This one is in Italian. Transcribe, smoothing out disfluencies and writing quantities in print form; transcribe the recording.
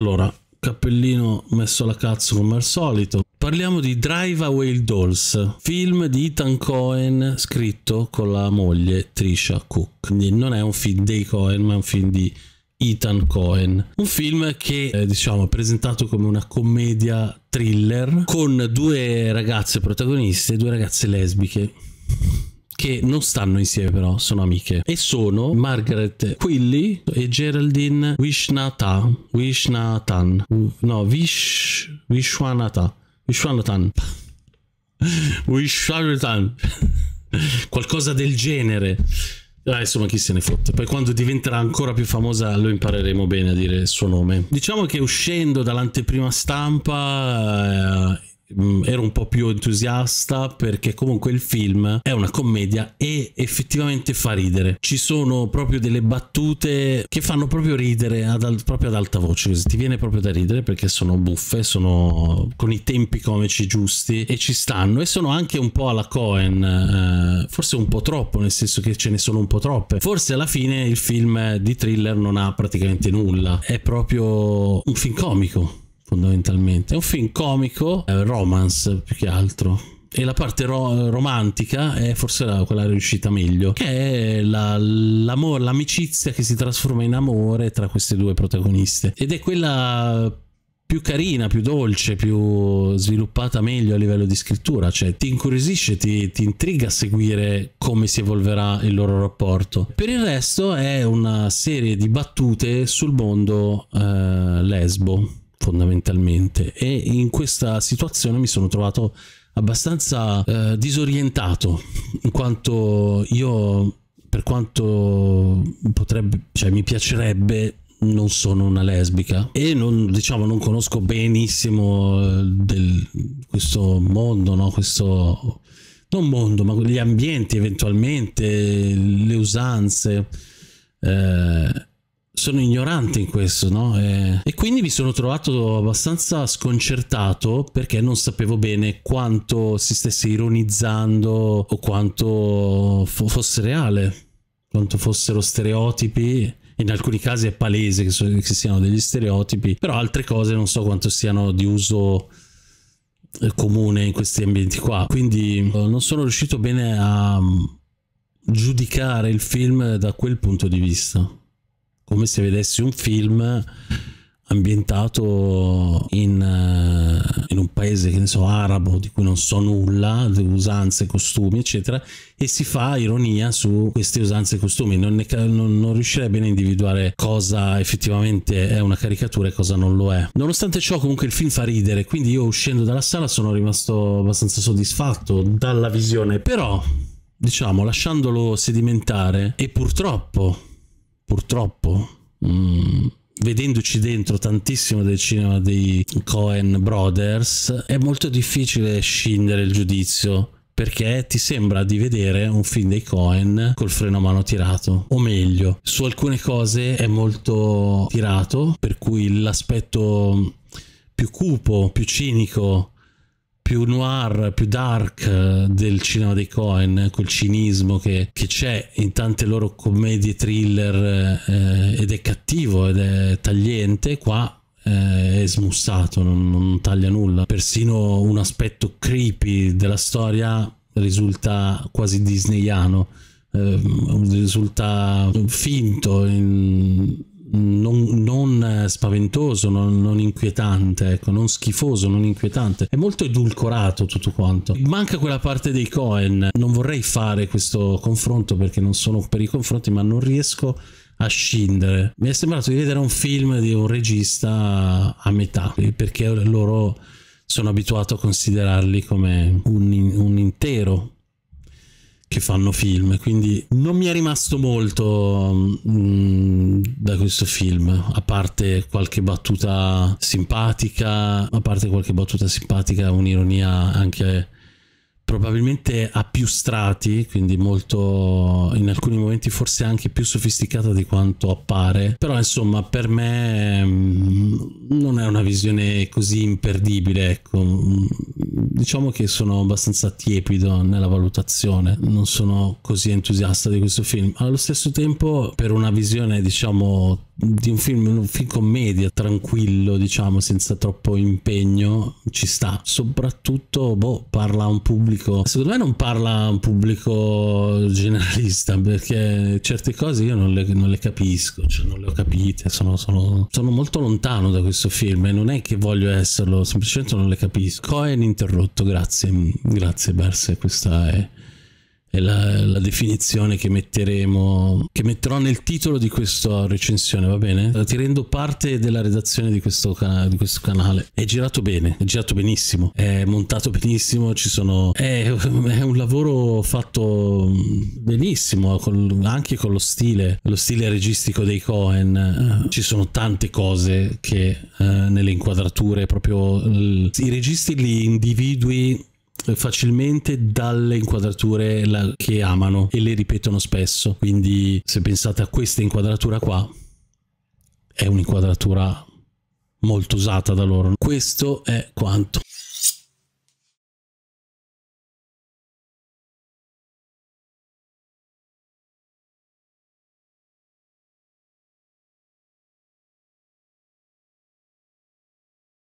Allora, cappellino messo alla cazzo come al solito. Parliamo di Drive Away Dolls, film di Ethan Coen scritto con la moglie Trisha Cook. Quindi non è un film dei Coen, ma è un film di Ethan Coen. Un film che diciamo è presentato come una commedia thriller con due ragazze protagoniste, due ragazze lesbiche, che non stanno insieme però, sono amiche. E sono Margaret Quilly e Geraldine Viswanathan. Qualcosa del genere. Insomma, chi se ne fotte. Poi quando diventerà ancora più famosa lo impareremo bene a dire il suo nome. Diciamo che uscendo dall'anteprima stampa... ero un po' più entusiasta perché comunque il film è una commedia e effettivamente fa ridere. Ci sono proprio delle battute che fanno proprio ridere proprio ad alta voce, così ti viene proprio da ridere perché sono buffe, sono con i tempi comici giusti e ci stanno, e sono anche un po' alla Coen, forse un po' troppo, nel senso che ce ne sono un po' troppe. Forse alla fine il film di thriller non ha praticamente nulla, è proprio un film comico. Fondamentalmente è un film comico, romance più che altro, e la parte romantica è forse quella riuscita meglio, che è l'amicizia che si trasforma in amore tra queste due protagoniste, ed è quella più carina, più dolce, più sviluppata meglio a livello di scrittura. Cioè ti incuriosisce, ti intriga a seguire come si evolverà il loro rapporto. Per il resto è una serie di battute sul mondo lesbo fondamentalmente, e in questa situazione mi sono trovato abbastanza disorientato, in quanto io, per quanto mi piacerebbe, non sono una lesbica e non conosco benissimo questo mondo, no? Questo non mondo, ma gli ambienti, eventualmente le usanze, sono ignorante in questo, no? E quindi mi sono trovato abbastanza sconcertato perché non sapevo bene quanto si stesse ironizzando o quanto fosse reale, quanto fossero stereotipi. In alcuni casi è palese che siano degli stereotipi, però altre cose non so quanto siano di uso comune in questi ambienti qua. Quindi non sono riuscito bene a giudicare il film da quel punto di vista, come se vedessi un film ambientato in un paese, che ne so, arabo, di cui non so nulla, di usanze, costumi, eccetera, e si fa ironia su queste usanze e costumi. Non riuscirei bene a individuare cosa effettivamente è una caricatura e cosa non lo è. Nonostante ciò, comunque il film fa ridere, quindi io uscendo dalla sala sono rimasto abbastanza soddisfatto dalla visione, però, diciamo, lasciandolo sedimentare, e purtroppo, vedendoci dentro tantissimo del cinema dei Coen Brothers, è molto difficile scindere il giudizio, perché ti sembra di vedere un film dei Coen col freno a mano tirato, o meglio, su alcune cose è molto tirato, per cui l'aspetto più cupo, più cinico, più noir, più dark del cinema dei Coen, quel cinismo che c'è in tante loro commedie thriller, ed è cattivo ed è tagliente, qua è smussato, non taglia nulla. Persino un aspetto creepy della storia risulta quasi disneyano, risulta finto, non spaventoso, non inquietante, ecco, non schifoso, non inquietante. È molto edulcorato tutto quanto. Manca quella parte dei Coen. Non vorrei fare questo confronto perché non sono per i confronti, ma non riesco a scindere. Mi è sembrato di vedere un film di un regista a metà, perché loro sono abituato a considerarli come un intero che fanno film, quindi non mi è rimasto molto da questo film, a parte qualche battuta simpatica, un'ironia anche probabilmente a più strati, quindi molto, in alcuni momenti forse anche più sofisticata di quanto appare. Però insomma, per me non è una visione così imperdibile, ecco. Diciamo che sono abbastanza tiepido nella valutazione, non sono così entusiasta di questo film. Allo stesso tempo, per una visione, diciamo, di un film commedia tranquillo, diciamo, senza troppo impegno, ci sta. Soprattutto parla a un pubblico, secondo me non parla a un pubblico generalista, perché certe cose io non le capisco, cioè non le ho capite, sono molto lontano da questo film e non è che voglio esserlo, semplicemente non le capisco. Coen interrotto, grazie Berse, questa è la definizione che metterò nel titolo di questa recensione, va bene? Ti rendo parte della redazione di questo canale. È girato bene, è girato benissimo, è montato benissimo, è un lavoro fatto benissimo, anche con lo stile registico dei Coen. Ci sono tante cose che nelle inquadrature proprio i registi li individui facilmente dalle inquadrature che amano e le ripetono spesso. Quindi se pensate a questa inquadratura qua, è un'inquadratura molto usata da loro. Questo è quanto.